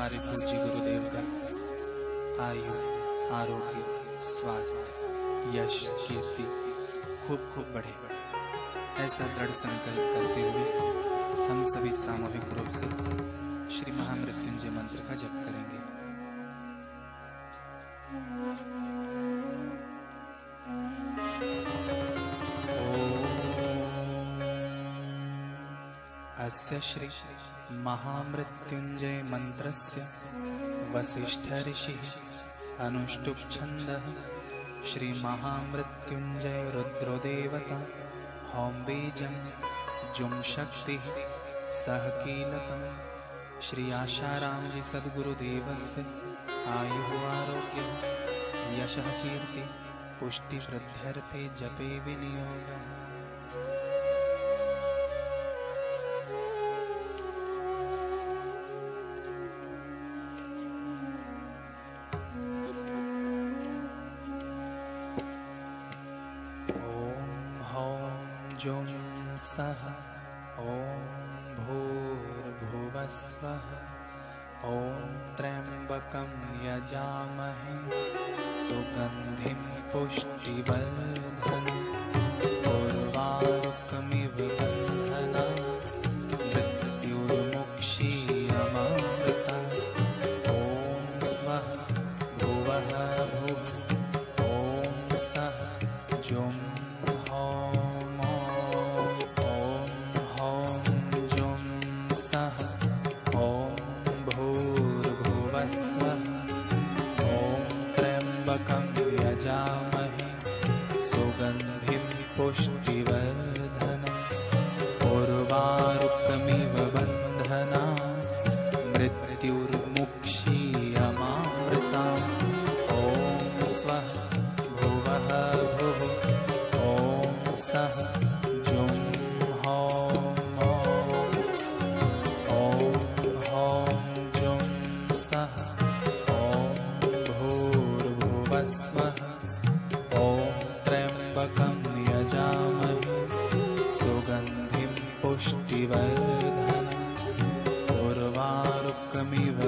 हमारे पूज्य गुरुदेव का आयु, आरोग्य, स्वास्थ्य, यश, कीर्ति खूब खूब बढ़े, ऐसा दृढ़ संकल्प करते हुए हम सभी सामूहिक रूप से श्री महामृत्युंजय मंत्र का जप करेंगे। अस्य श्री महामृत्युंजय मंत्रस्य वसिष्ठ ऋषि अनुष्टुप छंदः श्री महामृत्युंजय रुद्रदेवता हौं बीजं जुम शक्ति सह कीलकं श्री आशाराम जी सद्गुरुदेवस्य आयु आरोग्य यश कीर्ति पुष्टि वृद्ध्यर्थे जपे विनियोगः। जुम सह ओम भूर्भुवस्वः ओम त्र्यंबकं यजामहे सुगंधिं पुष्टिवर्धनम् उर्वारुकमिव बन्धनान् मृत्युर्मुक्षीयमामृतम्। ओम स्वः भुवः भुवः ओम सह जुम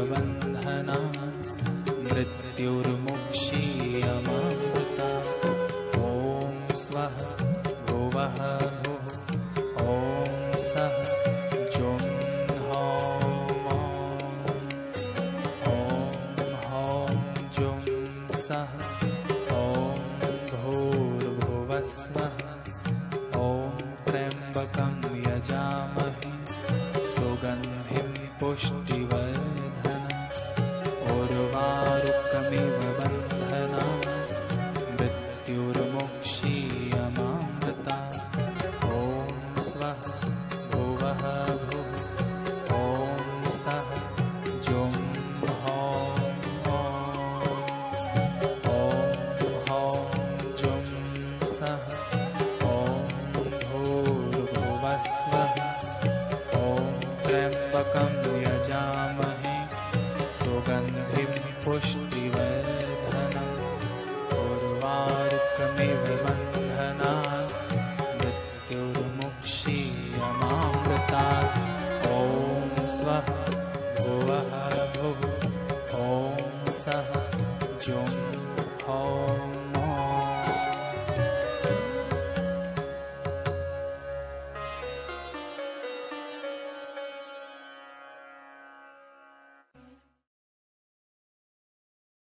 बंधना मृत्युर्मुक्षीयमामृता।